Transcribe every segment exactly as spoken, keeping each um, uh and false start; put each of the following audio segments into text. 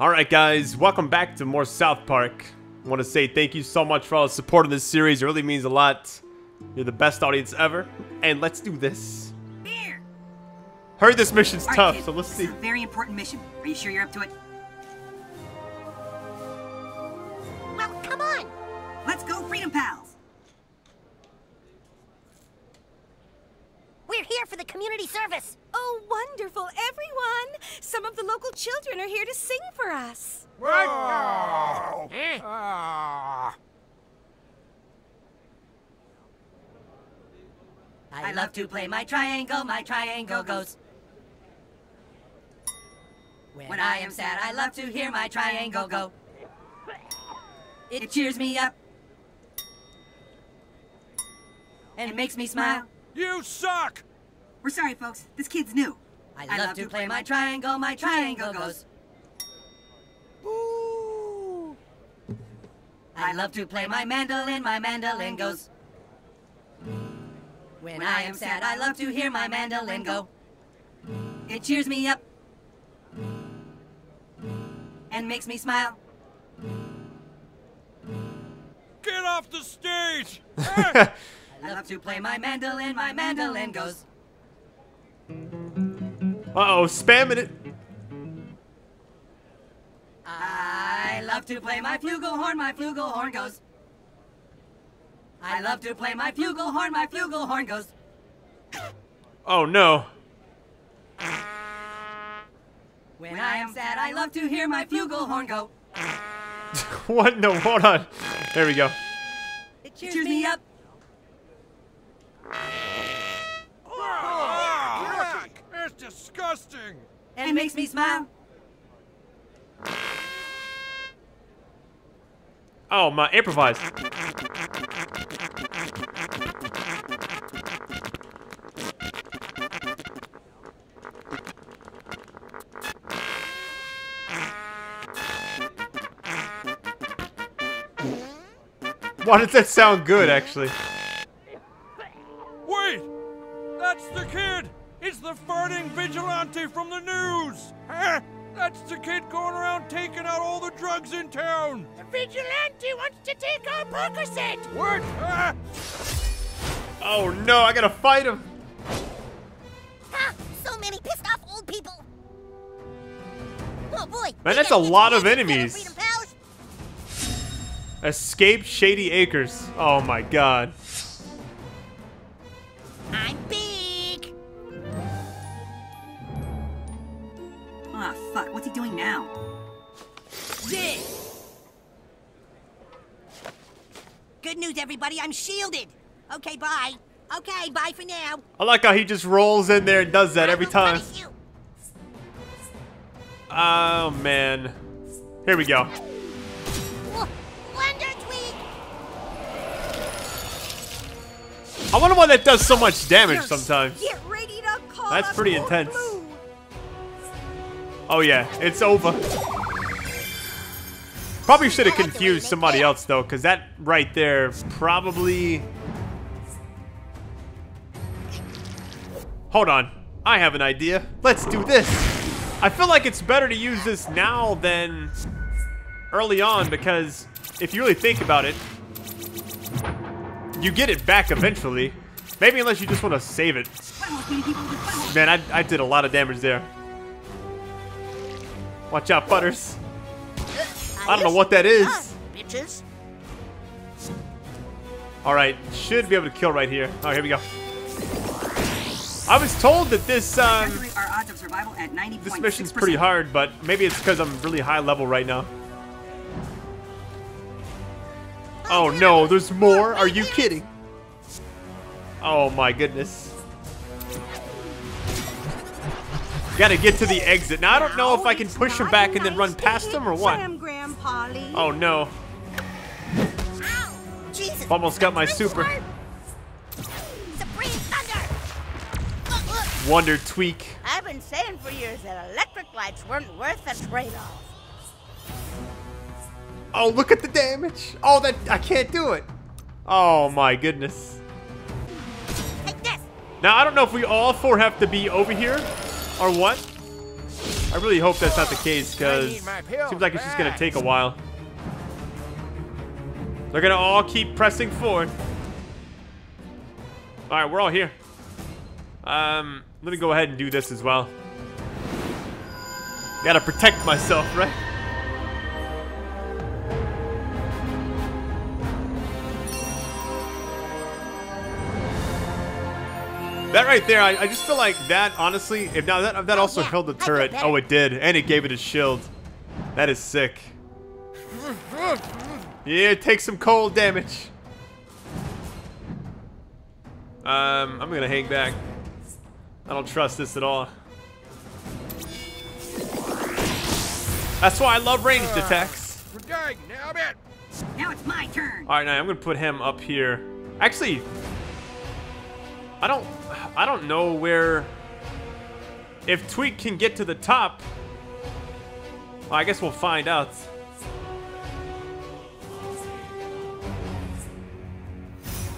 Alright guys, welcome back to more South Park. I want to say thank you so much for all the support in this series. It really means a lot. You're the best audience ever. And let's do this. Beer. Heard this mission's right, tough, kid. So let's this see. Is a very important mission. Are you sure you're up to it? Well, come on. Let's go, Freedom Pals. We're here for the community service. Oh, wonderful, everyone! Some of the local children are here to sing for us. What? Oh. Eh. Ah. I love to play my triangle, my triangle goes. When, when I am sad, I love to hear my triangle go. It cheers me up. And it makes me smile. You suck! We're sorry, folks. This kid's new. I love, I love to, to play, play my triangle, my triangle goes. Ooh. I love to play my mandolin, my mandolin goes. When I am sad, I love to hear my mandolin go. It cheers me up. And makes me smile. Get off the stage! Hey. I love to play my mandolin, my mandolin goes. Uh-oh, spamming it. I love to play my flugelhorn, my flugelhorn goes. I love to play my flugelhorn, my flugelhorn goes. Oh no. When I am sad, I love to hear my flugelhorn go. What? No, hold on. There we go. It cheers, it cheers me up. Disgusting. And it makes me smile. Oh my! Improvise. Why does that sound good, actually? Wait, that's the kid. It's the farting vigilante from the news! Huh? That's the kid going around taking out all the drugs in town! The vigilante wants to take our Percocet! What? Huh? Oh no, I gotta fight him! Ha! So many pissed off old people! Oh boy! Man, that's a lot of enemies! Escape Shady Acres. Oh my god. I'm big! Ah, oh, fuck, what's he doing now? This! Good news, everybody, I'm shielded! Okay, bye. Okay, bye for now. I like how he just rolls in there and does that I every time. Oh, man. Here we go. Wonder Tweak! I wonder why that does so much damage sometimes. Get ready to call That's us pretty intense. Blue. Oh yeah, it's over. Probably should have confused somebody else though, because that right there probably... Hold on, I have an idea. Let's do this. I feel like it's better to use this now than early on, because if you really think about it, you get it back eventually. Maybe unless you just want to save it. Man, I, I did a lot of damage there. Watch out, Butters. I don't know what that is. Alright, should be able to kill right here. Alright, here we go. I was told that this, um, this mission's pretty hard, but maybe it's because I'm really high level right now. Oh no, there's more? Are you kidding? Oh my goodness. Gotta get to the exit. Now I don't know if I can push him back and then run past him or what. Oh no. Almost got my super. Wonder Tweak. I've been saying for years that electric lights weren't worth a trade-off. Oh, look at the damage. Oh, that I can't do it. Oh my goodness. Now I don't know if we all four have to be over here. Or what? I really hope that's not the case, because it seems like it's just going to take a while. They're going to all keep pressing forward. All right, we're all here. Um, let me go ahead and do this as well. Gotta protect myself, right? That right there, I, I just feel like that, honestly, if now that, that also oh, yeah. held the turret. Oh, it did, and it gave it a shield. That is sick. Yeah, take some cold damage. Um, I'm gonna hang back. I don't trust this at all. That's why I love ranged attacks. Now it's my turn. All right, now I'm gonna put him up here. Actually, I don't, I don't know where. If Tweak can get to the top, well, I guess we'll find out.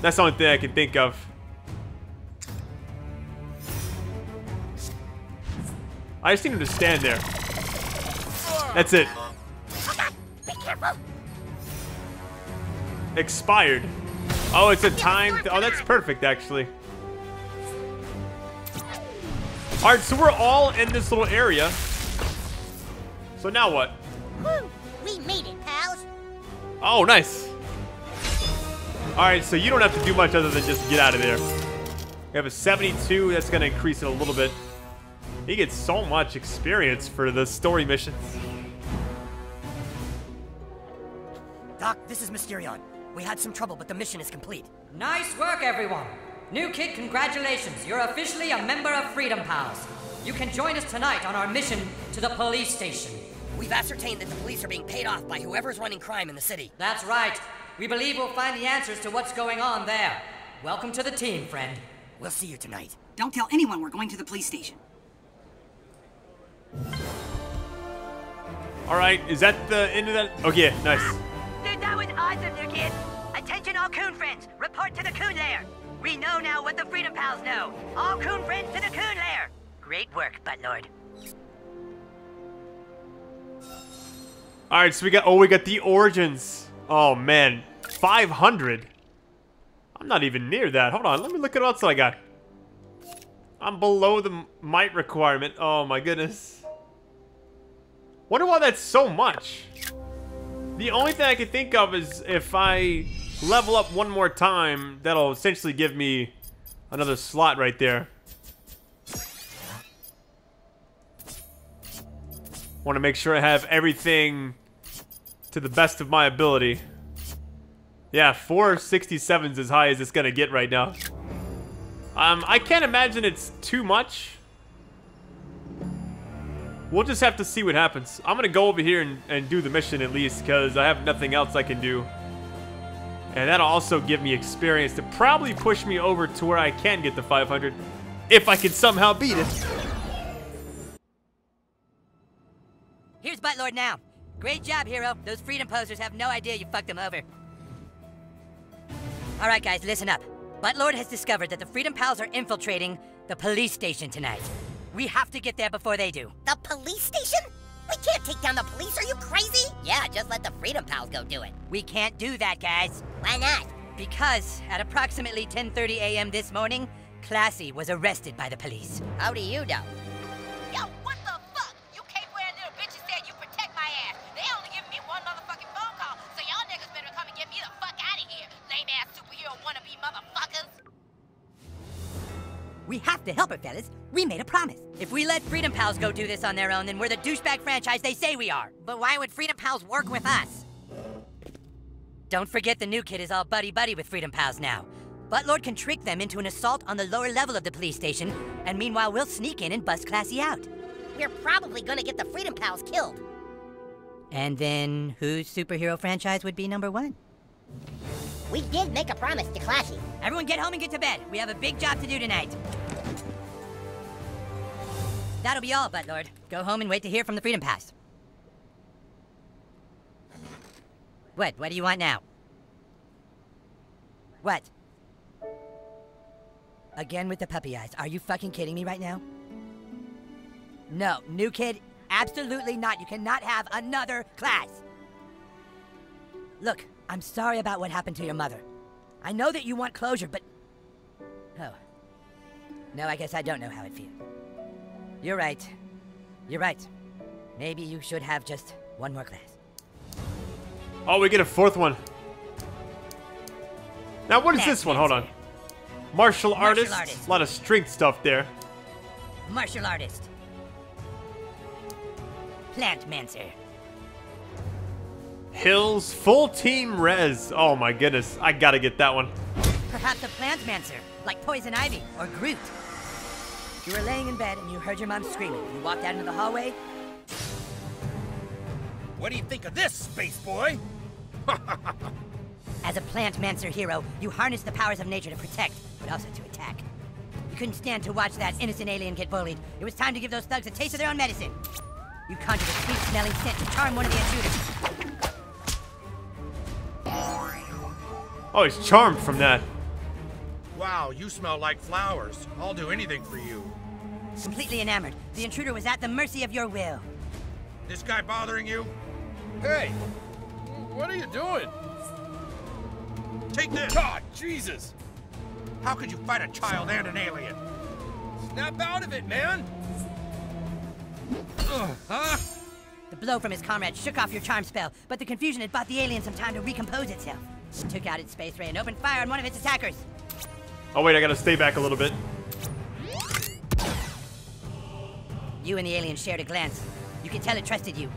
That's the only thing I can think of. I just need him to stand there. That's it. Be careful. Expired. Oh, it's a time. Oh, that's perfect, actually. All right, so we're all in this little area. So now what? Woo, we made it, pals. Oh, nice. All right, so you don't have to do much other than just get out of there. We have a seventy-two. That's going to increase it a little bit. He gets so much experience for the story missions. Doc, this is Mysterion. We had some trouble, but the mission is complete. Nice work, everyone. New kid, congratulations. You're officially a member of Freedom Pals. You can join us tonight on our mission to the police station. We've ascertained that the police are being paid off by whoever's running crime in the city. That's right. We believe we'll find the answers to what's going on there. Welcome to the team, friend. We'll see you tonight. Don't tell anyone we're going to the police station. All right, is that the end of that? Okay, nice. They're now in eyes of their kid. Attention all Coon friends, report to the Coon Lair. We know now what the Freedom Pals know. All Coon friends to the Coon Lair. Great work, Buttlord. All right, so we got, oh, we got the origins. Oh man, five hundred. I'm not even near that. Hold on, let me look at what else I got. I'm below the might requirement. Oh my goodness. Wonder why that's so much. The only thing I can think of is if I level up one more time, that'll essentially give me another slot right there. Want to make sure I have everything to the best of my ability. Yeah, four sixty-seven is as high as it's gonna get right now. Um, I can't imagine it's too much. We'll just have to see what happens. I'm gonna go over here and, and do the mission at least, because I have nothing else I can do. And that'll also give me experience to probably push me over to where I can get the five hundred, if I can somehow beat it. Here's Buttlord now. Great job, hero. Those freedom posers have no idea you fucked them over. All right, guys, listen up. Buttlord has discovered that the Freedom Pals are infiltrating the police station tonight. We have to get there before they do. The police station? We can't take down the police, are you crazy? Yeah, just let the Freedom Pals go do it. We can't do that, guys. Why not? Because at approximately ten thirty a m this morning, Classy was arrested by the police. How do you know? Yo, what the fuck? You cape-wearing little bitches said you protect my ass. They only giving me one motherfucking phone call, so y'all niggas better come and get me the fuck out of here, lame-ass superhero wannabe motherfucker. We have to help it, fellas. We made a promise. If we let Freedom Pals go do this on their own, then we're the douchebag franchise they say we are. But why would Freedom Pals work with us? Don't forget the new kid is all buddy-buddy with Freedom Pals now. Buttlord can trick them into an assault on the lower level of the police station, and meanwhile we'll sneak in and bust Classy out. We're probably gonna get the Freedom Pals killed. And then whose superhero franchise would be number one? We did make a promise to Classy. Everyone get home and get to bed. We have a big job to do tonight. That'll be all, Buttlord. Go home and wait to hear from the Freedom Pals. What? What do you want now? What? Again with the puppy eyes. Are you fucking kidding me right now? No, new kid, Absolutely not. You cannot have another class. Look, I'm sorry about what happened to your mother. I know that you want closure, but... Oh. No, I guess I don't know how it feels. You're right. You're right. Maybe you should have just one more class. Oh, we get a fourth one. Now, what is this one? Hold on. Martial artist. A lot of strength stuff there. Martial artist. Plantmancer. Hills full team res. Oh my goodness. I gotta get that one. Perhaps a plantmancer, like Poison Ivy or Groot. You were laying in bed and you heard your mom screaming. You walked out into the hallway. What do you think of this, space boy? As a plantmancer hero, you harness the powers of nature to protect, but also to attack. You couldn't stand to watch that innocent alien get bullied. It was time to give those thugs a taste of their own medicine. You conjured a sweet-smelling scent to charm one of the intruders. Oh, he's charmed from that. Wow, you smell like flowers. I'll do anything for you. Completely enamored, the intruder was at the mercy of your will. This guy bothering you? Hey, what are you doing? Take this! God, Jesus! How could you fight a child and an alien? Snap out of it, man! Ugh, huh? The blow from his comrade shook off your charm spell, but the confusion had bought the alien some time to recompose itself. It took out its space ray and opened fire on one of its attackers. Oh wait, I gotta stay back a little bit. You and the alien shared a glance. You could tell it trusted you.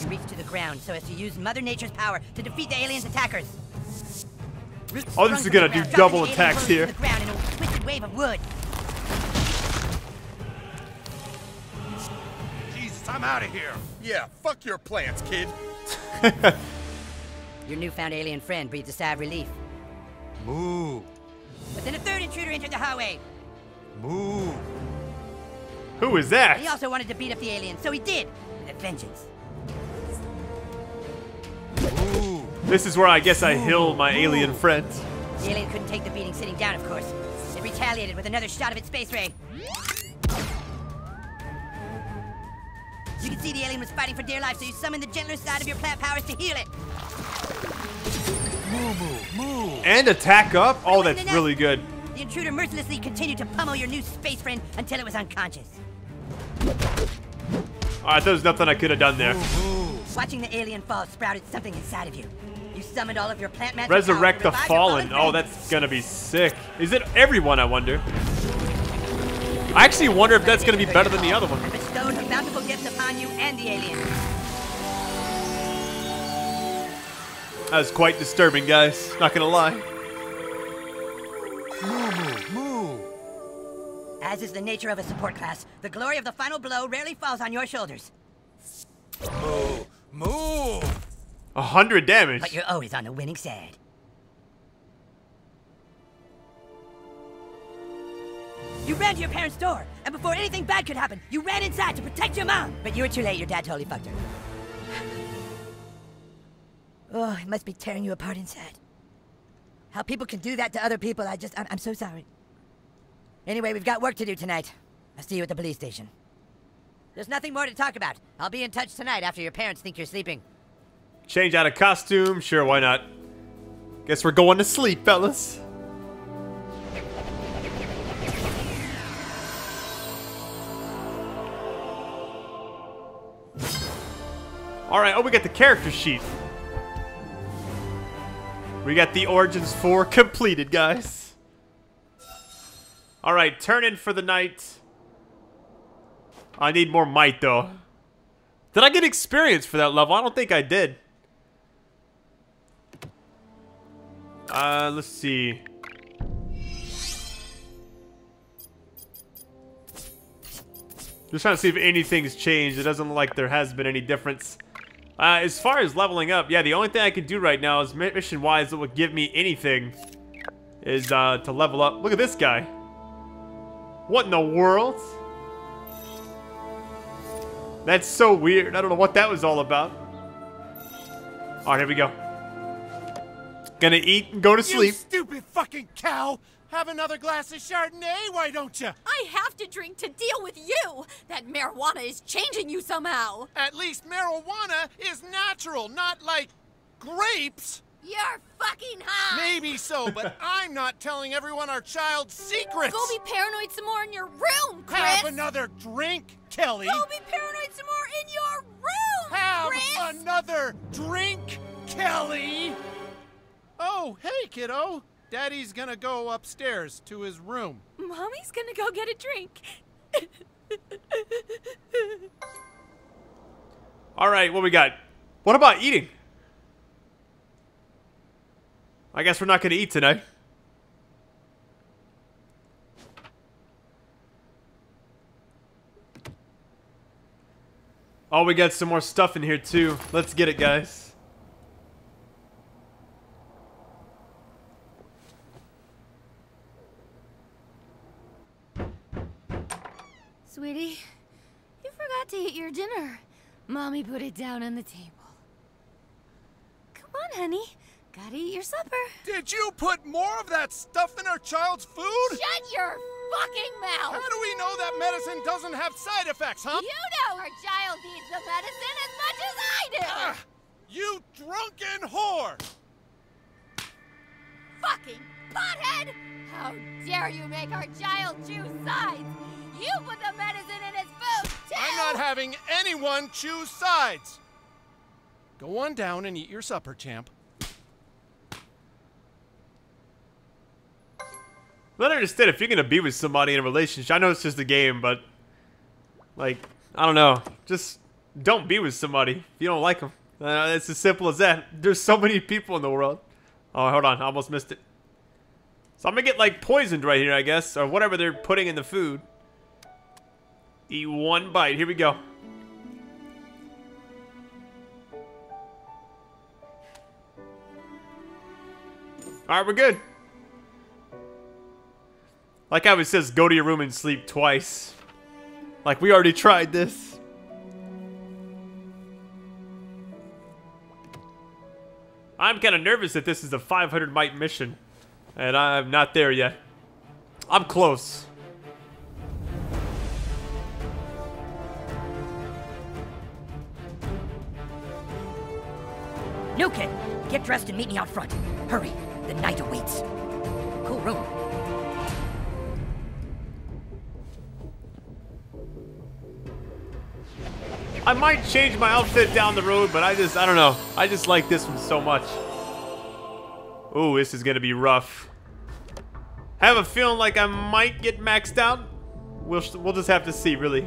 You reached to the ground so as to use Mother Nature's power to defeat the alien's attackers. Oh, this is gonna do double attacks here. The ground in a twisted wave of wood. Jesus, I'm out of here. Yeah, fuck your plants, kid. Your newfound alien friend breathed a sigh of relief. Moo. But then a third intruder entered the hallway. Moo. Who is that? He also wanted to beat up the alien, so he did. With a vengeance. Moo. This is where I guess I heal my alien friend. The alien couldn't take the beating sitting down, of course. It retaliated with another shot of its space ray. You could see the alien was fighting for dear life, so you summoned the gentler side of your plant powers to heal it. Move, move. And attack up? Oh, that's really good. The intruder mercilessly continued to pummel your new space friend until it was unconscious. Alright, there was nothing I could have done there. Watching the alien fall sprouted something inside of you. You summoned all of your plant magic. Resurrect the fallen. fallen. Oh, that's gonna be sick. Is it everyone, I wonder? I actually wonder if that's gonna be better than the other one. Bestowed her bountiful gifts upon you and the alien. That was quite disturbing, guys. Not gonna lie. Move, move. As is the nature of a support class, the glory of the final blow rarely falls on your shoulders. Move, move. A hundred damage. But you're always on the winning side. You ran to your parents' door, and before anything bad could happen, you ran inside to protect your mom. But you were too late. Your dad totally fucked her. Oh, it must be tearing you apart inside. How people can do that to other people, I just, I'm, I'm so sorry. Anyway, we've got work to do tonight. I'll see you at the police station. There's nothing more to talk about. I'll be in touch tonight after your parents think you're sleeping. Change out of costume? Sure, why not? Guess we're going to sleep, fellas. Alright, oh, we got the character sheet. We got the Origins four completed, guys. Alright, turn in for the night. I need more might, though. Did I get experience for that level? I don't think I did. Uh, let's see. Just trying to see if anything's changed. It doesn't look like there has been any difference. Uh, as far as leveling up, yeah, the only thing I can do right now is mission-wise that would give me anything is uh, to level up. Look at this guy. What in the world? That's so weird. I don't know what that was all about. All right, here we go. Gonna eat and go to sleep. You stupid fucking cow! Have another glass of Chardonnay, why don't you? I have to drink to deal with you! That marijuana is changing you somehow! At least marijuana is natural, not like grapes! You're fucking high! Maybe so, but I'm not telling everyone our child's secrets! Go be paranoid some more in your room, Chris! Have another drink, Kelly! Go be paranoid some more in your room, Have Chris! Have another drink, Kelly! Oh, hey, kiddo! Daddy's gonna go upstairs to his room. Mommy's gonna go get a drink. All right, what we got? What about eating? I guess we're not gonna eat tonight. Oh, we got some more stuff in here too. Let's get it, guys. Sweetie, you forgot to eat your dinner. Mommy put it down on the table. Come on, honey. Gotta eat your supper. Did you put more of that stuff in our child's food? Shut your fucking mouth! How do we know that medicine doesn't have side effects, huh? You know our child needs the medicine as much as I do! Ah, you drunken whore! Fucking pothead! How dare you make our child choose sides! You put the medicine in his food, too! I'm not having anyone choose sides! Go on down and eat your supper, champ. Well, I understand if you're gonna be with somebody in a relationship. I know it's just a game, but... Like, I don't know. Just don't be with somebody if you don't like them. Uh, it's as simple as that. There's so many people in the world. Oh, hold on. I almost missed it. So I'm gonna get, like, poisoned right here, I guess. Or whatever they're putting in the food. Eat one bite. Here we go. Alright, we're good. Like how it says, go to your room and sleep twice. Like, we already tried this. I'm kind of nervous that this is the five hundred mite mission. And I'm not there yet. I'm close. No, kid. Get dressed and meet me out front. Hurry. The night awaits. Cool room. I might change my outfit down the road, but I just, I don't know. I just like this one so much. Ooh, this is gonna be rough. I have a feeling like I might get maxed out. We'll, we'll just have to see, really.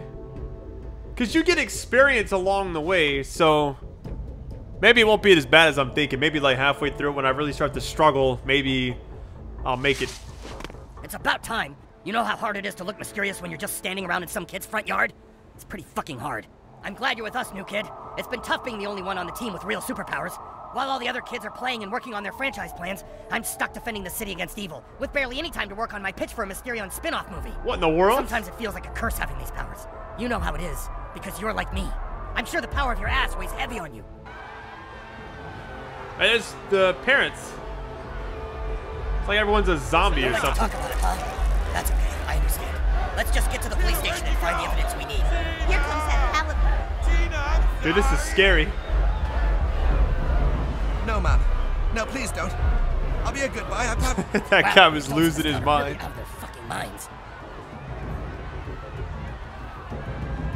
Because you get experience along the way, so... Maybe it won't be as bad as I'm thinking. Maybe like halfway through when I really start to struggle, maybe I'll make it. It's about time. You know how hard it is to look mysterious when you're just standing around in some kid's front yard? It's pretty fucking hard. I'm glad you're with us, new kid. It's been tough being the only one on the team with real superpowers. While all the other kids are playing and working on their franchise plans, I'm stuck defending the city against evil, with barely any time to work on my pitch for a Mysterion spin-off movie. What in the world? Sometimes it feels like a curse having these powers. You know how it is, because you're like me. I'm sure the power of your ass weighs heavy on you. And it's the parents. It's like everyone's a zombie so or something. Talk about it, huh? That's okay, I understand. Let's just get to the police station and find the evidence we need. Here comes that Halliburton. Dude, this is scary. No, ma'am. No, please don't. I'll be a good boy. I promise. That wow, guy was losing his mind. Really out of their fucking minds.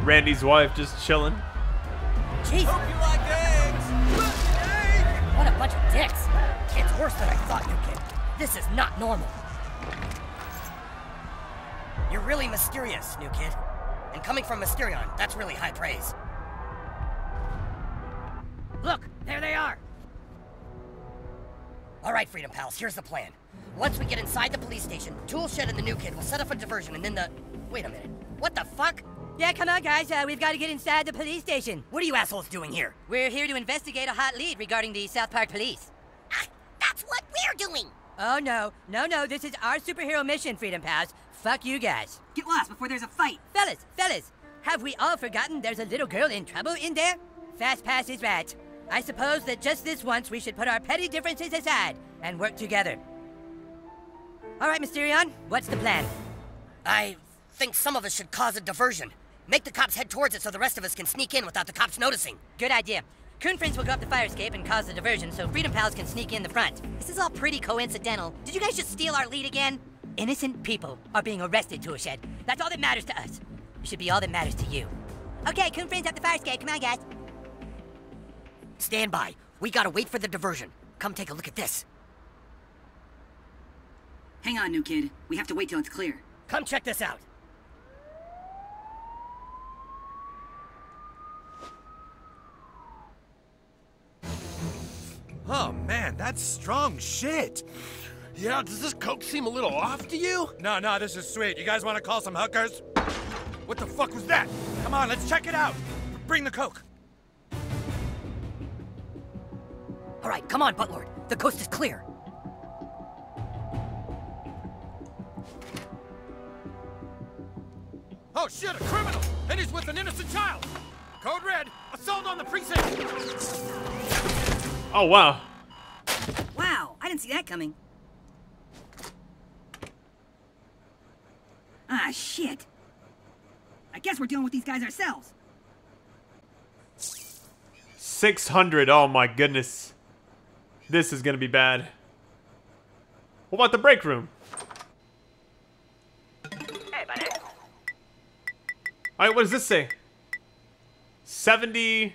Randy's wife just chilling. Jesus. Hope you like eggs. What a bunch of dicks! It's worse than I thought, you kid. This is not normal. You're really mysterious, new kid. And coming from Mysterion, that's really high praise. Look, there they are! Alright, Freedom Pals, here's the plan. Once we get inside the police station, Toolshed and the new kid will set up a diversion and then the... Wait a minute. What the fuck? Yeah, come on, guys. Uh, we've got to get inside the police station. What are you assholes doing here? We're here to investigate a hot lead regarding the South Park police. Ah, that's what we're doing! Oh, no. No, no. This is our superhero mission, Freedom Pals. Fuck you guys. Get lost before there's a fight. Fellas, fellas, have we all forgotten there's a little girl in trouble in there? Fast pass is right. I suppose that just this once we should put our petty differences aside and work together. All right, Mysterion, what's the plan? I think some of us should cause a diversion. Make the cops head towards it so the rest of us can sneak in without the cops noticing. Good idea. Coon friends will go up the fire escape and cause the diversion so Freedom Pals can sneak in the front. This is all pretty coincidental. Did you guys just steal our lead again? Innocent people are being arrested, Toolshed. That's all that matters to us. It should be all that matters to you. Okay, Coon friends up the fire escape. Come on, guys. Stand by. We gotta wait for the diversion. Come take a look at this. Hang on, new kid. We have to wait till it's clear. Come check this out. Oh man, that's strong shit. Yeah, does this coke seem a little off to you? No, no, this is sweet. You guys want to call some hookers? What the fuck was that? Come on, let's check it out. Bring the coke. All right, come on, Buttlord. The coast is clear. Oh shit, a criminal! And he's with an innocent child! Code red, assault on the precinct! Oh, wow. Wow, I didn't see that coming. Ah, shit. I guess we're dealing with these guys ourselves. six hundred, oh my goodness. This is gonna be bad. What about the break room? Alright, what does this say? seventy...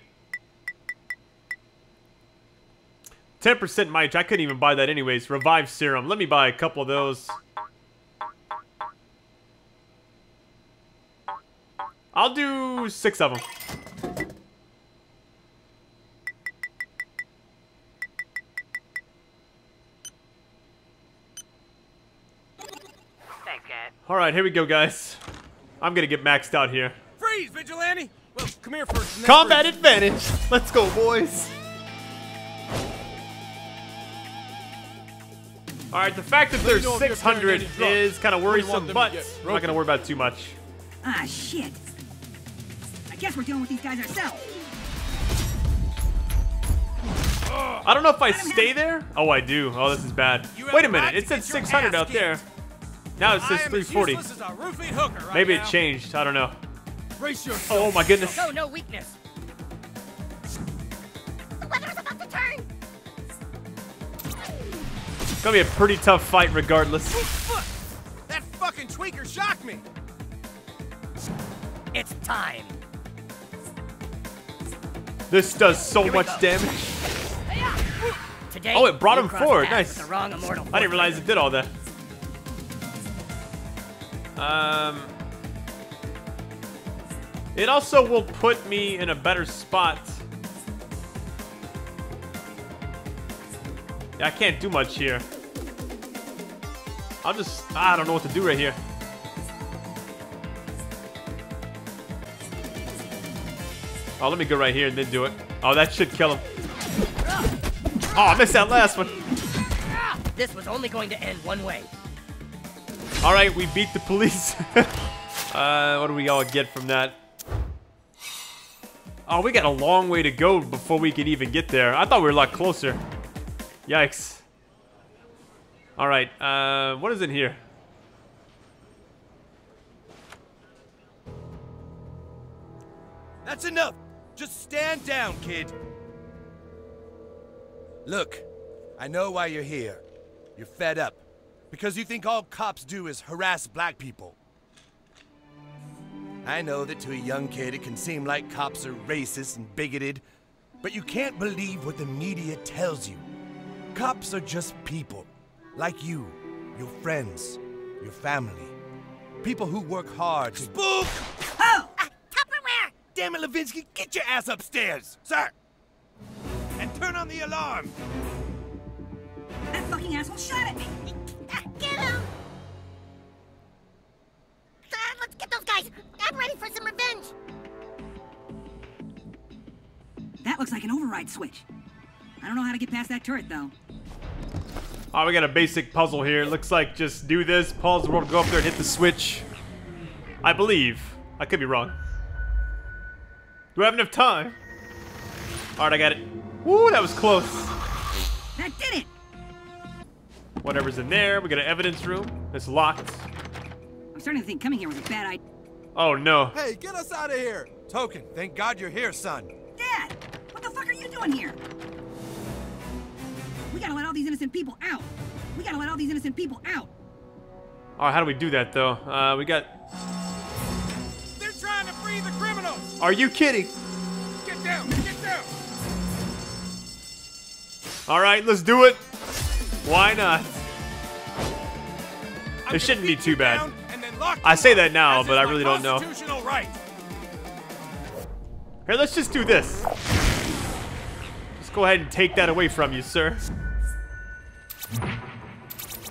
ten percent mite. I couldn't even buy that anyways. Revive serum. Let me buy a couple of those. I'll do six of them. Alright, here we go, guys. I'm gonna get maxed out here. Freeze, vigilante! Well, come here for combat freeze. Advantage. Let's go, boys. All right, the fact that there's six hundred is kind of worrisome, but I'm not gonna worry about it too much. Ah, shit. I guess we're dealing with these guys ourselves. Uh, I don't know if I, I stay there. Oh, I do. Oh, this is bad. Wait a minute. It said six hundred out there. Now it says three forty. Right Maybe now. It changed. I don't know. Oh my goodness. Show no weakness. The weather's about to turn. It's gonna be a pretty tough fight, regardless. That fucking tweaker shocked me. It's time. This does so much go. damage. Today, oh, it brought him forward. Nice. I didn't realize it did all that. Um, it also will put me in a better spot. Yeah, I can't do much here. I'll just, I don't know what to do right here. Oh, let me go right here and then do it. Oh, that should kill him. Oh, I missed that last one. This was only going to end one way. All right, we beat the police. uh, what do we all get from that? Oh, we got a long way to go before we could even get there. I thought we were a lot closer. Yikes. All right, uh, what is in here? That's enough. Just stand down, kid. Look, I know why you're here. You're fed up. Because you think all cops do is harass black people. I know that to a young kid it can seem like cops are racist and bigoted, but you can't believe what the media tells you. Cops are just people, like you, your friends, your family. People who work hard to- Spook! Oh! Uh, Tupperware! Damn it, Levinsky, get your ass upstairs, sir! And turn on the alarm! That fucking asshole shot at me! Get him! Uh, let's get those guys! I'm ready for some revenge! That looks like an override switch. I don't know how to get past that turret, though. Oh, we got a basic puzzle here. Looks like just do this, pause the world, go up there and hit the switch. I believe. I could be wrong. Do I have enough time? Alright, I got it. Woo, that was close. That did it! whatever's in there. We got an evidence room. It's locked. I'm starting to think coming here was a bad idea. Oh, no. Hey, get us out of here! Token, thank God you're here, son. Dad, what the fuck are you doing here? We gotta let all these innocent people out. We gotta let all these innocent people out. All right, how do we do that, though? Uh, we got... They're trying to free the criminals! Are you kidding? Get down! Get down! All right, let's do it. Why not? It shouldn't be too bad. I say that now, but I really don't know. Here, let's just do this. Let's go ahead and take that away from you, sir.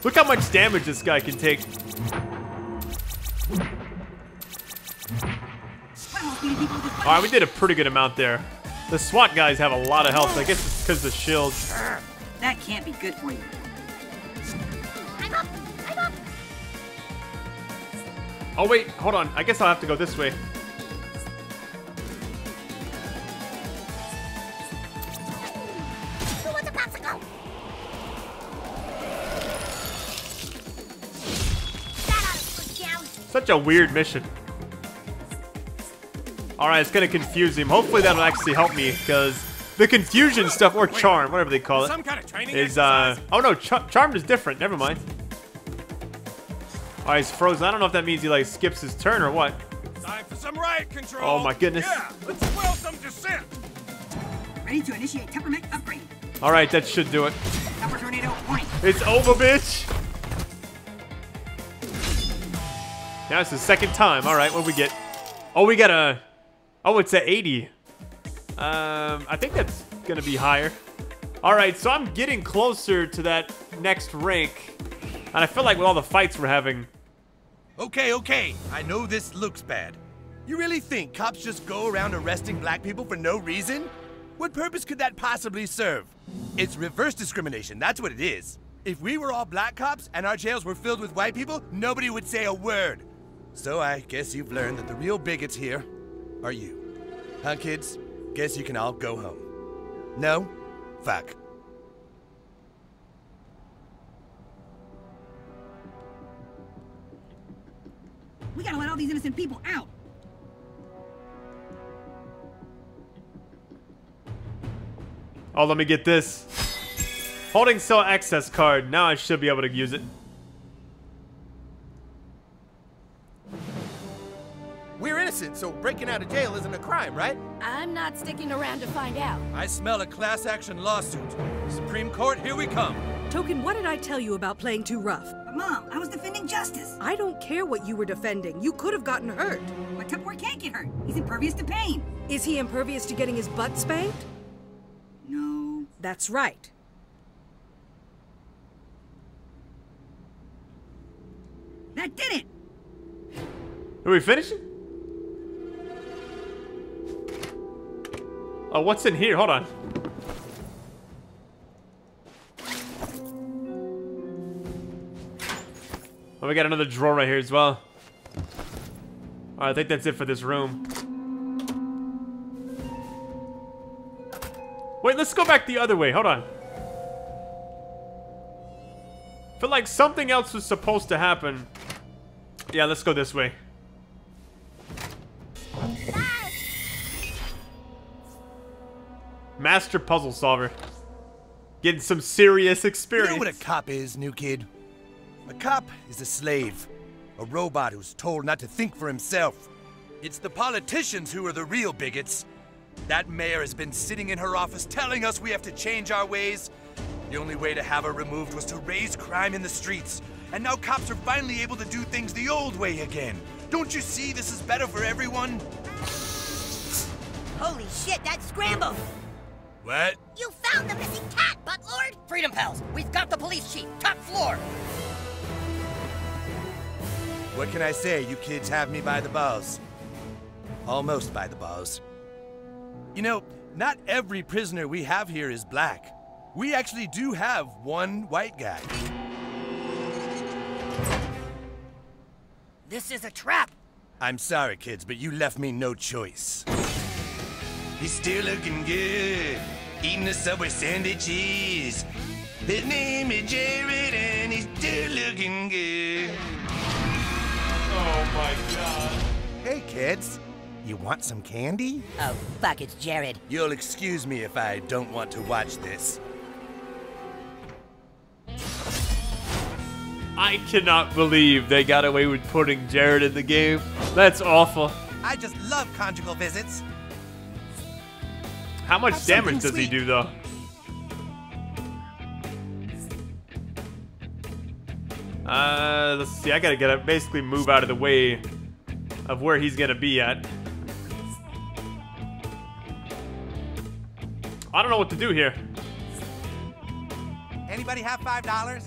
Look how much damage this guy can take. Alright, we did a pretty good amount there. The SWAT guys have a lot of health. I guess it's because of the shields. That can't be good for you. I'm up. I'm up. Oh, wait. Hold on. I guess I'll have to go this way. Who wants a popsicle? Such a weird mission. Alright, it's going to confuse him. Hopefully that'll actually help me, because the confusion stuff, or charm, whatever they call it, some kind of training is, uh... exercise? Oh, no, char charm is different. Never mind. Alright, he's frozen. I don't know if that means he, like, skips his turn or what. Time for some riot control. Oh, my goodness. Yeah, let's welcome dissent. Ready to initiate temperament upgrade. Alright, that should do it. Temper tornado point. It's over, bitch. Now it's the second time. Alright, what do we get? Oh, we got a... Oh, it's at eighty. Um, I think that's going to be higher. All right, so I'm getting closer to that next rank. And I feel like with all the fights we're having... Okay, okay. I know this looks bad. You really think cops just go around arresting black people for no reason? What purpose could that possibly serve? It's reverse discrimination. That's what it is. If we were all black cops and our jails were filled with white people, nobody would say a word. So I guess you've learned that the real bigots here are you. Huh, kids? Guess you can all go home. No? Fuck. We gotta let all these innocent people out. Oh, let me get this. Holding cell access card. Now I should be able to use it. We're innocent, so breaking out of jail isn't a crime, right? I'm not sticking around to find out. I smell a class action lawsuit. Supreme Court, here we come. Token, what did I tell you about playing too rough? But Mom, I was defending justice. I don't care what you were defending. You could have gotten hurt. But Tupperware can't get hurt. He's impervious to pain. Is he impervious to getting his butt spanked? No. That's right. That did it! Are we finishing? Oh, what's in here? Hold on. Oh, we got another drawer right here as well. All right, I think that's it for this room. Wait, let's go back the other way. Hold on. I feel like something else was supposed to happen. Yeah, let's go this way. Master puzzle solver. Getting some serious experience. You know what a cop is, new kid? A cop is a slave. A robot who's told not to think for himself. It's the politicians who are the real bigots. That mayor has been sitting in her office telling us we have to change our ways. The only way to have her removed was to raise crime in the streets. And now cops are finally able to do things the old way again. Don't you see this is better for everyone? Holy shit, that's scrambled! What? You found the missing cat, Bucklord! Freedom Pals, we've got the police chief, top floor! What can I say? You kids have me by the balls. Almost by the balls. You know, not every prisoner we have here is black. We actually do have one white guy. This is a trap! I'm sorry, kids, but you left me no choice. He's still looking good, eating a Subway sandwich cheese. His name is Jared and he's still looking good. Oh my God. Hey kids, you want some candy? Oh fuck, it's Jared. You'll excuse me if I don't want to watch this. I cannot believe they got away with putting Jared in the game. That's awful. I just love conjugal visits. How much Have damage does sweet. he do, though? Uh, let's see. I gotta get up, basically move out of the way of where he's gonna be at. I don't know what to do here. Anybody have five dollars?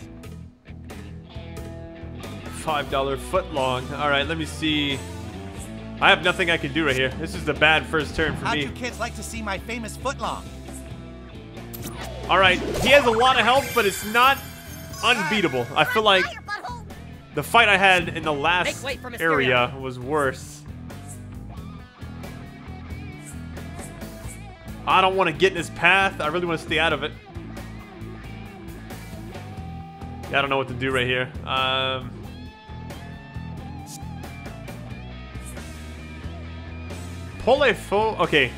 five dollar foot long. All right, let me see. I have nothing I can do right here. This is the bad first turn for How me. How do kids like to see my famous foot long? All right, he has a lot of health, but it's not unbeatable. I feel like the fight I had in the last area was worse. I don't want to get in his path. I really want to stay out of it. Yeah, I don't know what to do right here. Um... Pull a foe. Okay.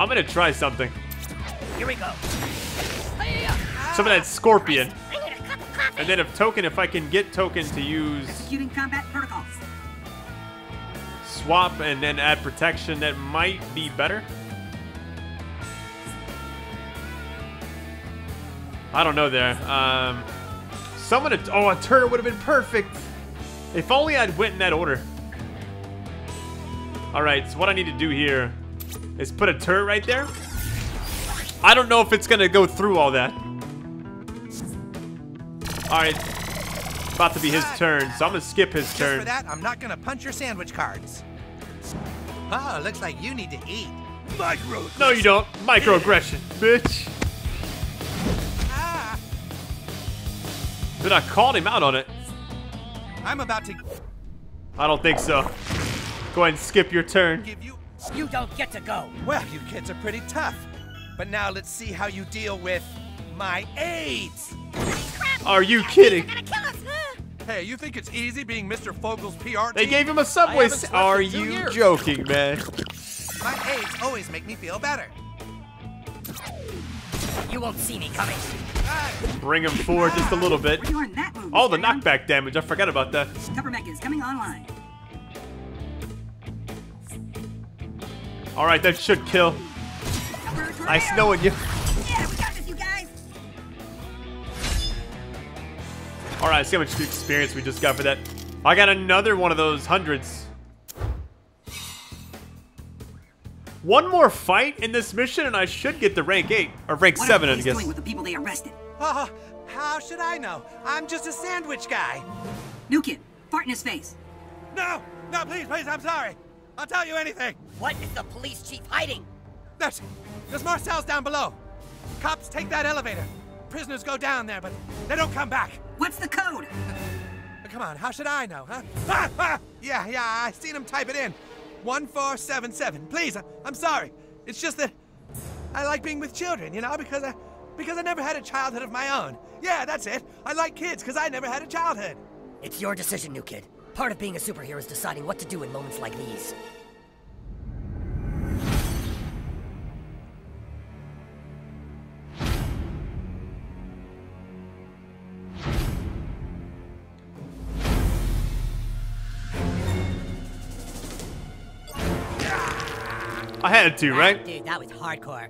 I'm gonna try something. Here we go. Some of that scorpion. And then if token, if I can get token to use. Executing combat protocols. Swap and then add protection, that might be better. I don't know there. Um, someone. Oh, a turret would have been perfect. If only I'd went in that order. Alright, so what I need to do here is put a turret right there. I don't know if it's gonna go through all that. Alright, about to be his turn, so I'm gonna skip his turn. Just for that, I'm not gonna punch your sandwich cards. Oh, looks like you need to eat. Microaggression. No, you don't. Microaggression, bitch. Ah. Dude, I called him out on it. I'm about to. I don't think so. Go ahead and skip your turn. You, you don't get to go. Well, you kids are pretty tough. But now let's see how you deal with my AIDS. Crap. Are you kidding? Gonna kill us, huh? Hey, you think it's easy being Mister Fogel's P R? They team? Gave him a Subway. Are you years. joking, man? My AIDS always make me feel better. You won't see me coming. Bring him forward ah, just a little bit. All oh, the knockback down? damage. I forgot about that. Cover mech is coming online. All right, that should kill. Nice knowing you. Yeah, we got this, you guys. All right, see how much experience we just got for that. I got another one of those hundreds. One more fight in this mission, and I should get the rank eight or rank what seven, are I guess. Doing with the people they arrested? Oh, how should I know? I'm just a sandwich guy. Nuke him. Fart in his face. No, no, please, please, I'm sorry. I'll tell you anything. What is the police chief hiding? There's, there's more cells down below. Cops take that elevator. Prisoners go down there, but they don't come back. What's the code? Uh, come on, how should I know, huh? Ah, ah, yeah, yeah, I seen him type it in. one four seven seven. Please, I, I'm sorry. It's just that I like being with children, you know, because I, because I never had a childhood of my own. Yeah, that's it. I like kids because I never had a childhood. It's your decision, new kid. Part of being a superhero is deciding what to do in moments like these. I had to, right? Dude, that was hardcore.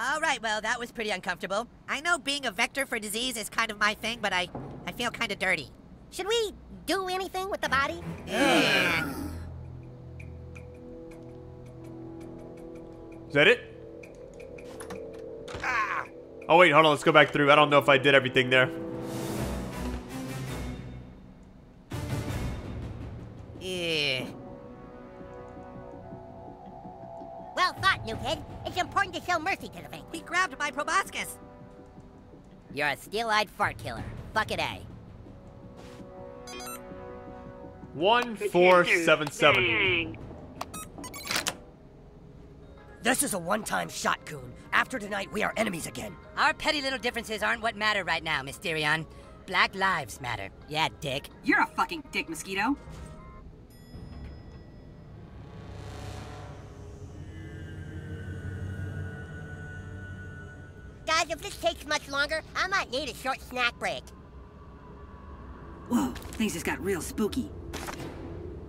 All right, well, that was pretty uncomfortable. I know being a vector for disease is kind of my thing, but I... I feel kind of dirty. Should we do anything with the body? Yeah. Is that it? Ah. Oh wait, hold on, let's go back through. I don't know if I did everything there. Yeah. Well thought, new kid. It's important to show mercy to the thing. We grabbed by proboscis. You're a steel-eyed fart killer. Bucket A. One four seven seven. This is a one-time shot, Coon. After tonight, we are enemies again. Our petty little differences aren't what matter right now, Mysterion. Black lives matter. Yeah, dick. You're a fucking dick, Mosquito. Guys, if this takes much longer, I might need a short snack break. Whoa, things just got real spooky.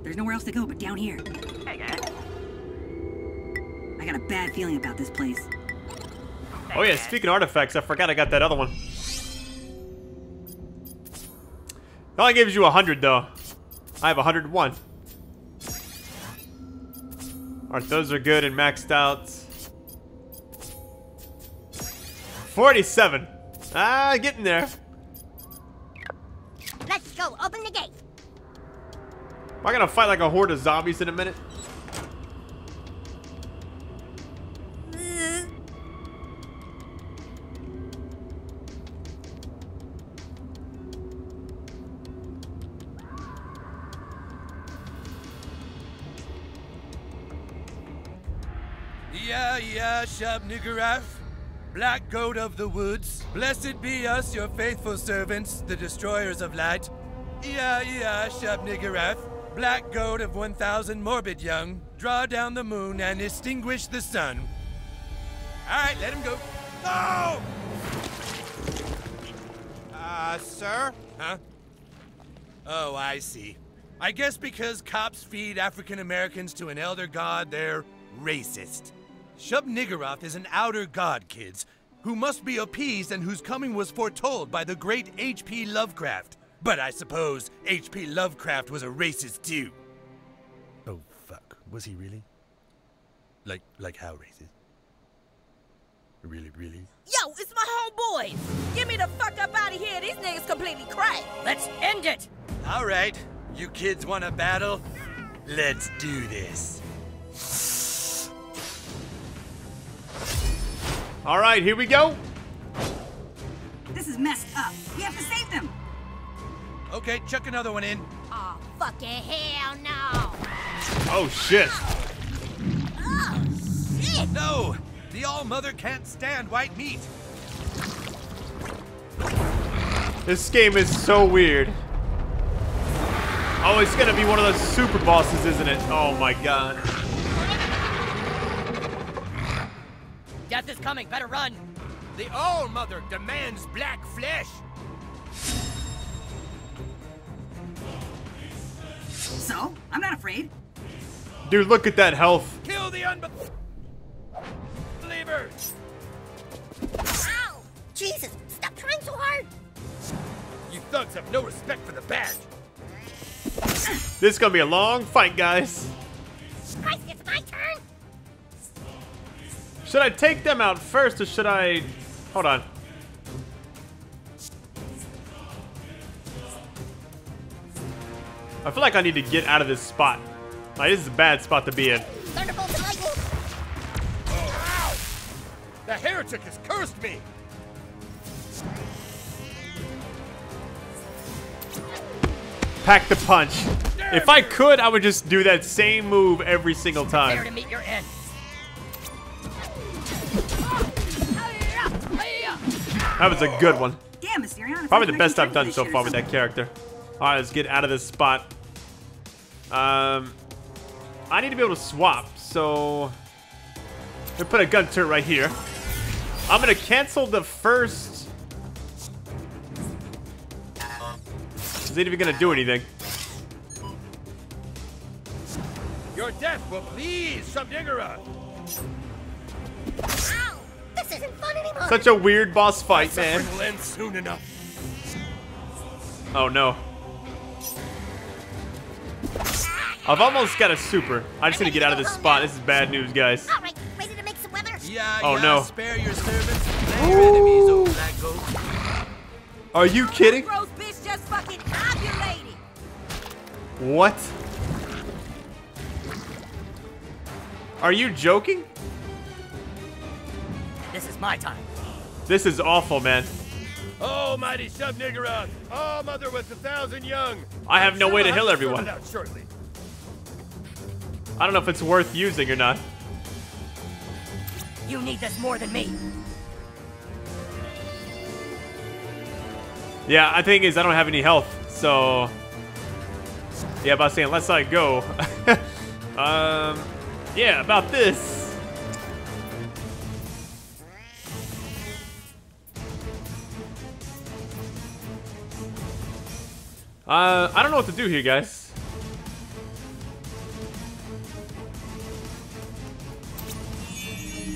There's nowhere else to go but down here. I got a bad feeling about this place. Oh yeah, speaking of artifacts, I forgot I got that other one. It only gives you a hundred though. I have a hundred one. Alright, those are good and maxed out. forty-seven. Ah, getting there. Let's go, open the gate. Am I gonna fight like a horde of zombies in a minute? Yeah, yeah, Shub-Niggurath, Black Goat of the Woods, blessed be us, your faithful servants, the destroyers of light. Yeah, yeah, Shub-Niggurath, Black Goat of one thousand morbid young, draw down the moon and extinguish the sun. All right, let him go. No! Uh, sir? Huh? Oh, I see. I guess because cops feed African Americans to an elder god, they're racist. Shub-Niggurath is an outer god, kids, who must be appeased and whose coming was foretold by the great H P Lovecraft. But I suppose H P Lovecraft was a racist too. Oh fuck, was he really? Like, like how racist? Really, really? Yo, it's my homeboys! Get me the fuck up out of here, these niggas completely cracked! Let's end it! Alright, you kids want a battle? Let's do this. All right, here we go. This is messed up. We have to save them. Okay, chuck another one in. Oh, fucking hell no. Oh, shit. Oh, shit. No, the All-Mother can't stand white meat. This game is so weird. Oh, it's going to be one of those super bosses, isn't it? Oh, my God. Death is coming, better run! The All-Mother demands black flesh! So? I'm not afraid. Dude, look at that health. Kill the unbelievers! Ow! Jesus, stop trying so hard! You thugs have no respect for the bad! This is gonna be a long fight, guys. Christ, it's my turn! Should I take them out first, or should I... Hold on. I feel like I need to get out of this spot. Like, this is a bad spot to be in. Thunderbolt and lightning! Ow! The heretic has cursed me! Pack the punch. If I could, I would just do that same move every single time. Prepare to meet your end. That was a good one. Damn, Mysterion, probably the best I've done so far with that character. All right, let's get out of this spot. Um, I need to be able to swap, so I'm gonna put a gun turret right here. I'm gonna cancel the first. Is it even gonna do anything? Your death will please Shub-Niggurath. This isn't fun anymore. Such a weird boss fight, man. Will end soon enough. Oh no. I've almost got a super. I just need to get out of this spot. This is bad news, guys. All right, ready to make some weather? Yeah, oh yeah, no. Spare your servants and your enemies, old black goat. Are you kidding? What? Are you joking? This is my time. This is awful, man. Oh, mighty Shub-Niggurath, all mother with a thousand young. I have no way to heal everyone. I don't know if it's worth using or not. You need this more than me. Yeah, I think is I don't have any health, so yeah. About saying let's not go. um, yeah, about this. Uh, I don't know what to do here, guys.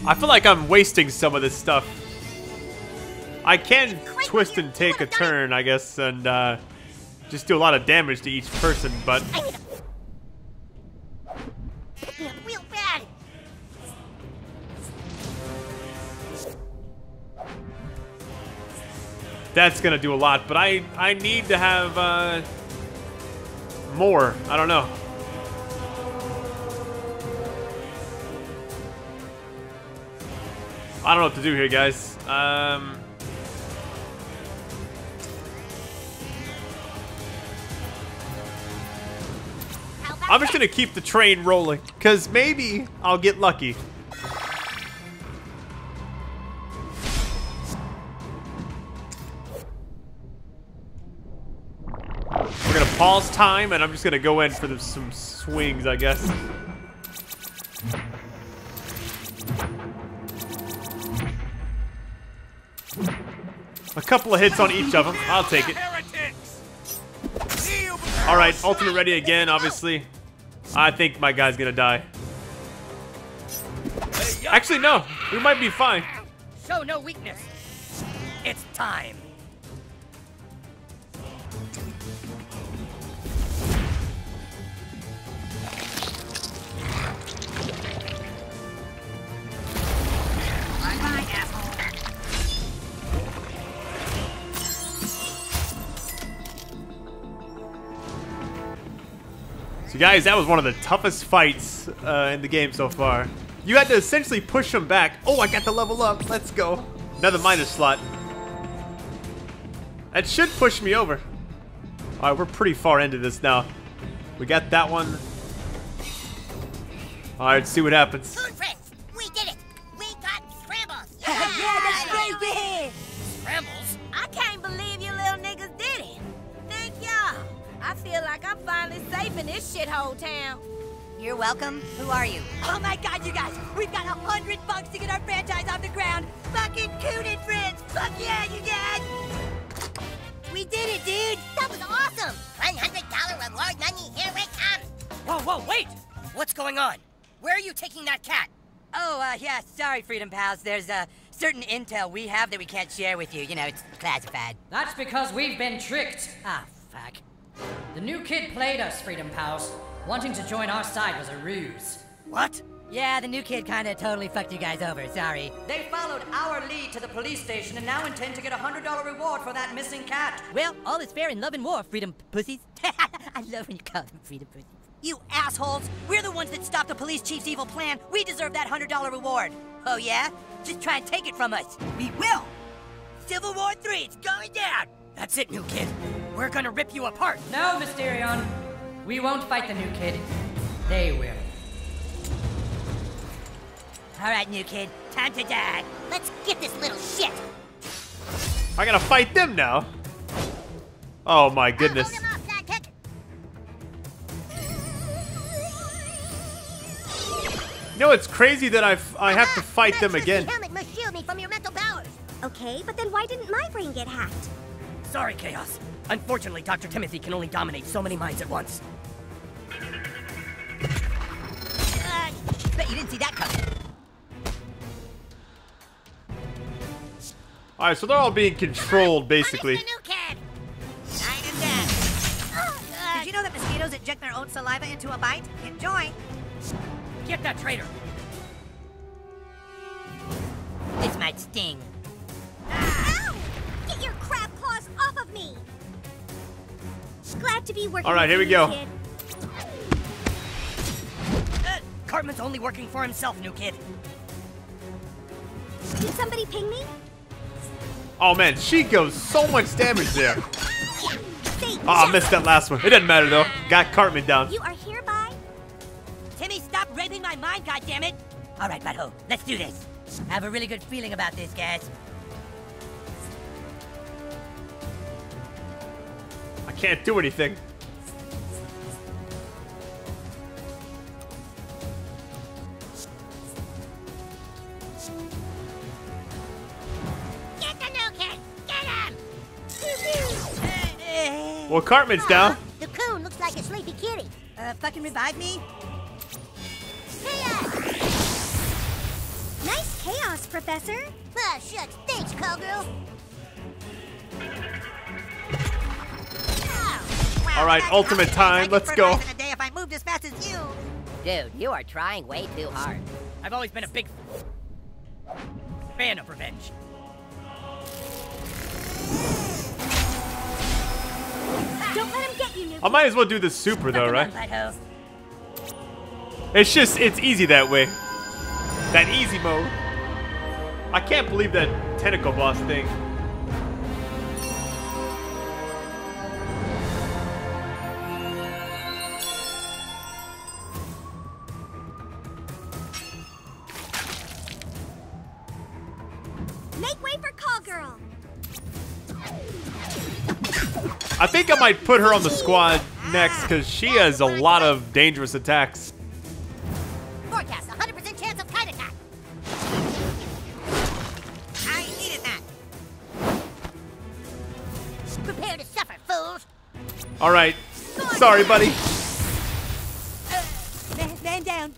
I feel like I'm wasting some of this stuff. I can twist and take a turn, I guess, and uh, just do a lot of damage to each person, but... real bad. That's gonna do a lot, but I, I need to have uh, more. I don't know. I don't know what to do here, guys. Um... I'm just gonna keep the train rolling, cause maybe I'll get lucky. We're gonna pause time, and I'm just gonna go in for the, some swings, I guess. A couple of hits on each of them. I'll take it. All right, ultimate ready again, obviously. I think my guy's gonna die. Actually, no. We might be fine. Show no weakness. It's time. Bye-bye, asshole. So guys, that was one of the toughest fights uh, in the game so far. You had to essentially push them back. Oh, I got the level up. Let's go. Another minus slot. That should push me over. All right, we're pretty far into this now. We got that one. All right, see what happens. Food friends, we did it. We got scrambles. Yeah, yeah, that's great. Big. Scrambles? I can't believe you little niggas did it. Thank y'all. I feel like I'm finally safe in this shithole town. You're welcome. Who are you? Oh my god, you guys! We've got a hundred bucks to get our franchise off the ground! Fucking Coon and Friends! Fuck yeah, you guys! We did it, dude! That was awesome! one hundred dollar reward money, here it comes! Whoa, whoa, wait! What's going on? Where are you taking that cat? Oh, uh, yeah, sorry, Freedom Pals. There's, uh, certain intel we have that we can't share with you. You know, it's classified. That's because we've been tricked. Ah, fuck. The new kid played us, Freedom Pals. Wanting to join our side was a ruse. What? Yeah, the new kid kinda totally fucked you guys over, sorry. They followed our lead to the police station and now intend to get a one hundred dollar reward for that missing cat. Well, all is fair in love and war, Freedom Pussies. I love when you call them Freedom Pussies. You assholes! We're the ones that stopped the police chief's evil plan. We deserve that one hundred dollar reward. Oh yeah? Just try and take it from us. We will! Civil War three, it's going down! That's it, new kid. We're gonna rip you apart. No, Mysterion. We won't fight the new kid. They will. All right, new kid. Time to die. Let's get this little shit. I gotta fight them now. Oh my goodness. Oh, hold him up, sidekick. You know, it's crazy that I I have to fight ah, them again. Helmet must shield me from your mental powers. Okay, but then why didn't my brain get hacked? Sorry, Chaos. Unfortunately, Doctor Timothy can only dominate so many minds at once. Uh, bet you didn't see that coming. All right, so they're all being controlled, basically. Punish the new kid. Night and death. Did you know that mosquitoes inject their own saliva into a bite? Enjoy. Get that traitor. This might sting. Ow! Get your crab claws off of me. Glad to be working. All right, here we go. Uh, Cartman's only working for himself, new kid. Did somebody ping me? Oh man, she goes so much damage there. Oh, I missed that last one. It doesn't matter though. Got Cartman down. You are hereby. Timmy, stop raping my mind, goddammit! All right, Butthole, let's do this. I have a really good feeling about this, guys. I can't do anything. Get the new kid! Get him! Well, Cartman's oh, down. The coon looks like a sleepy kitty. Uh, fucking revive me. Nice chaos, Professor. Ah, shucks. Thanks, cowgirl. Oh, wow, all right, ultimate time. Let's go. In a day if I moved as fast as you. Dude, you are trying way too hard. I've always been a big fan of revenge. Don't let him get you, Nuke. I might as well do the super though, right? It's just, it's easy that way. That easy mode. I can't believe that tentacle boss thing. Make way for Call Girl. I think I might put her on the squad next because she has a lot of dangerous attacks. All right. Sorry, buddy. Uh, man, man down.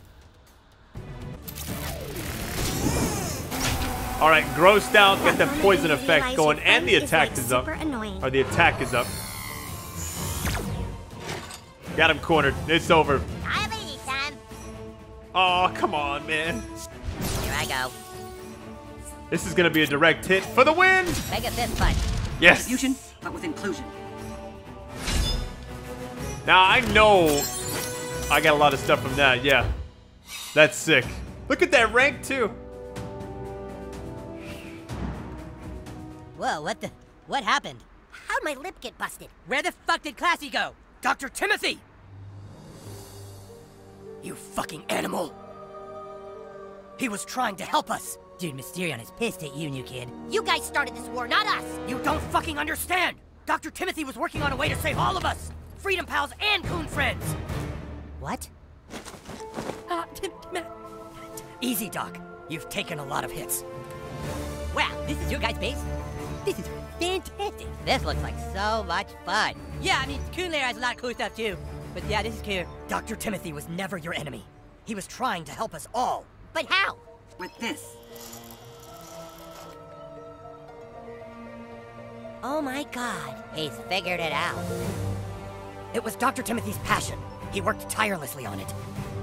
All right, grossed out. Get that poison effect going, and the attack is up. Or the attack is up. Got him cornered. It's over. Oh, come on, man. Here I go. This is gonna be a direct hit for the win. Make it this punch. Yes. Fusion, but with inclusion. Now, I know I got a lot of stuff from that, yeah. That's sick. Look at that rank, too. Whoa, what the? What happened? How'd my lip get busted? Where the fuck did Classy go? Doctor Timothy! You fucking animal. He was trying to help us. Dude, Mysterion is pissed at you, new kid. You guys started this war, not us. You don't fucking understand. Doctor Timothy was working on a way to save all of us. Freedom Pals and Coon Friends! What? Uh, Easy, Doc. You've taken a lot of hits. Wow, this is your guys' base? This is fantastic! This looks like so much fun. Yeah, I mean, Coon Lair has a lot of cool stuff, too. But yeah, this is cool. Doctor Timothy was never your enemy. He was trying to help us all. But how? With this. Oh my god. He's figured it out. It was Doctor Timothy's passion. He worked tirelessly on it.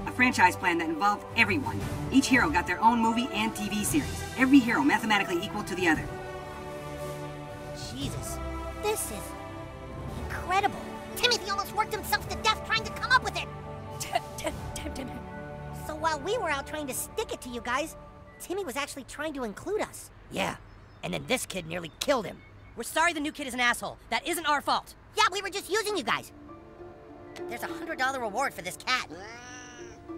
A franchise plan that involved everyone. Each hero got their own movie and T V series. Every hero mathematically equal to the other. Jesus, this is incredible. Timothy almost worked himself to death trying to come up with it. So while we were out trying to stick it to you guys, Timmy was actually trying to include us. Yeah, and then this kid nearly killed him. We're sorry the new kid is an asshole. That isn't our fault. Yeah, we were just using you guys. There's a hundred dollar reward for this cat.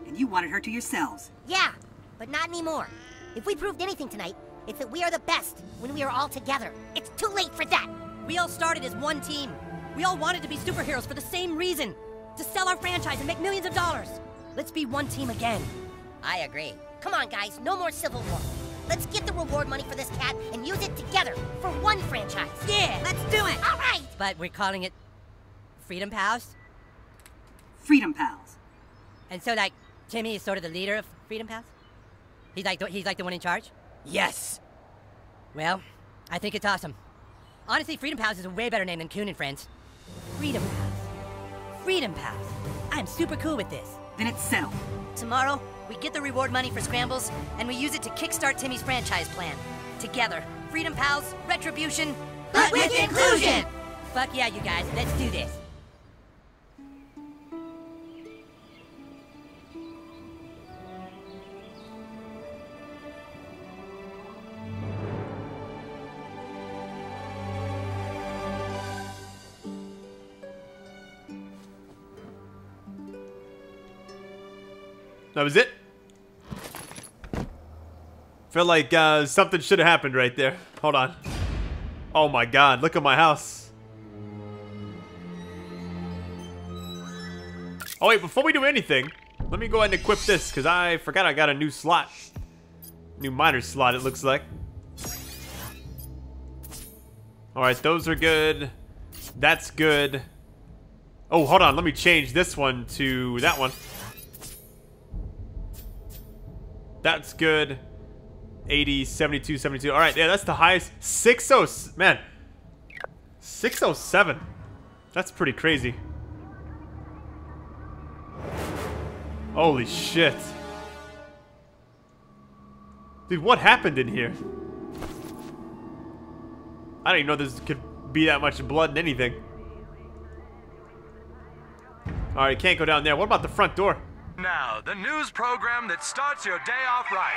And you wanted her to yourselves. Yeah, but not anymore. If we proved anything tonight, it's that we are the best when we are all together. It's too late for that. We all started as one team. We all wanted to be superheroes for the same reason. To sell our franchise and make millions of dollars. Let's be one team again. I agree. Come on, guys, no more civil war. Let's get the reward money for this cat and use it together for one franchise. Yeah, let's do it. All right. But we're calling it Freedom Pals? Freedom Pals. And so, like, Timmy is sort of the leader of Freedom Pals? He's like, the, he's like the one in charge? Yes. Well, I think it's awesome. Honestly, Freedom Pals is a way better name than Coon and Friends. Freedom Pals. Freedom Pals. I'm super cool with this. Then it's settled. Tomorrow, we get the reward money for Scrambles, and we use it to kickstart Timmy's franchise plan. Together, Freedom Pals, retribution, but, but with inclusion! inclusion! Fuck yeah, you guys, let's do this. That was it. Feel like uh, something should have happened right there. Hold on. Oh my god, look at my house. Oh wait, before we do anything, let me go ahead and equip this, because I forgot I got a new slot. New miner slot, it looks like. Alright, those are good. That's good. Oh, hold on, let me change this one to that one. That's good. eighty, seventy-two, seventy-two. Alright, yeah, that's the highest. six oh, man. six oh seven. That's pretty crazy. Holy shit. Dude, what happened in here? I didn't even know this could be that much blood in anything. Alright, can't go down there. What about the front door? Now, the news program that starts your day off right.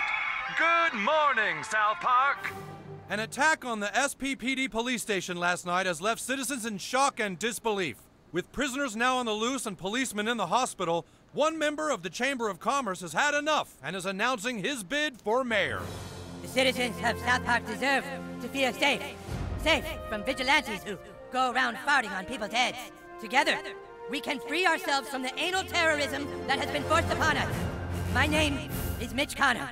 Good morning, South Park! An attack on the S P P D police station last night has left citizens in shock and disbelief. With prisoners now on the loose and policemen in the hospital, one member of the Chamber of Commerce has had enough and is announcing his bid for mayor. The citizens of South Park deserve to feel safe. Safe from vigilantes who go around farting on people's heads. Together, we can free ourselves from the anal terrorism that has been forced upon us. My name is Mitch Conner.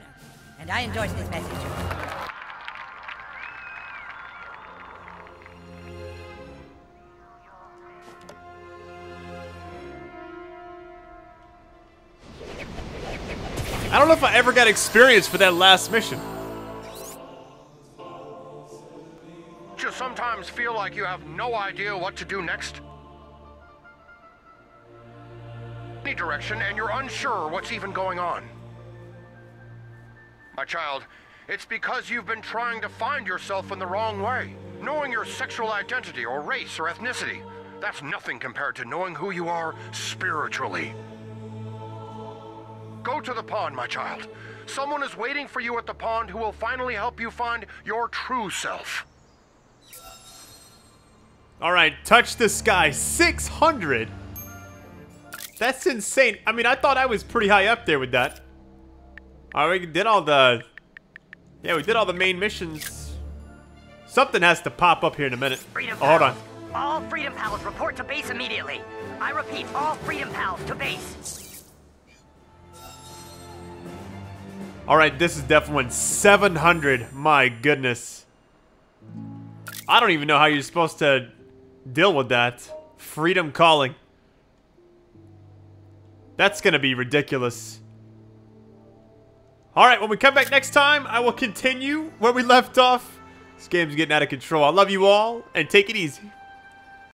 And I endorse this message. I don't know if I ever got experience for that last mission. Do you sometimes feel like you have no idea what to do next? Any direction, and you're unsure what's even going on. My child, it's because you've been trying to find yourself in the wrong way. Knowing your sexual identity or race or ethnicity, that's nothing compared to knowing who you are spiritually. Go to the pond, my child. Someone is waiting for you at the pond who will finally help you find your true self. All right, touch the sky, six hundred. That's insane. I mean, I thought I was pretty high up there with that. Alright, we did all the... Yeah, we did all the main missions. Something has to pop up here in a minute. Freedom oh, hold on. All Freedom Pals report to base immediately. I repeat, all Freedom Pals to base. Alright, this is definitely one. seven hundred. My goodness. I don't even know how you're supposed to deal with that. Freedom calling. That's gonna be ridiculous. Alright, when we come back next time, I will continue where we left off. This game's getting out of control. I love you all, and take it easy.